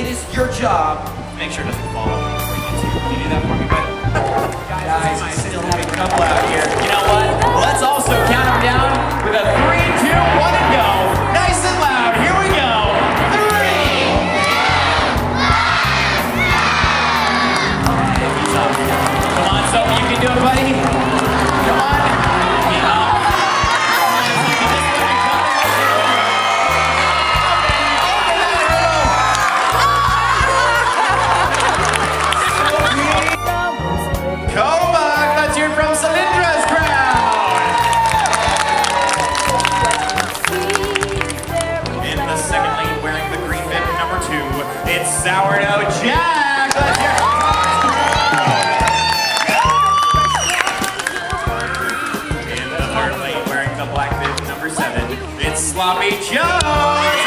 It is your job to make sure it doesn't fall before you get to. Can you do that for me, Ben? Guys, I still have a couple out here. You know what? Let's also count them down with a 3, 2, 1, and go. Nice and loud. Here we go. 3, 2, 1. Okay, he's up. Come on, Sophie, you can do it, buddy. Come on. Sourdough Jack! Let's hear it! In the third lane, wearing the black bib, number 7, it's Sloppy Joe!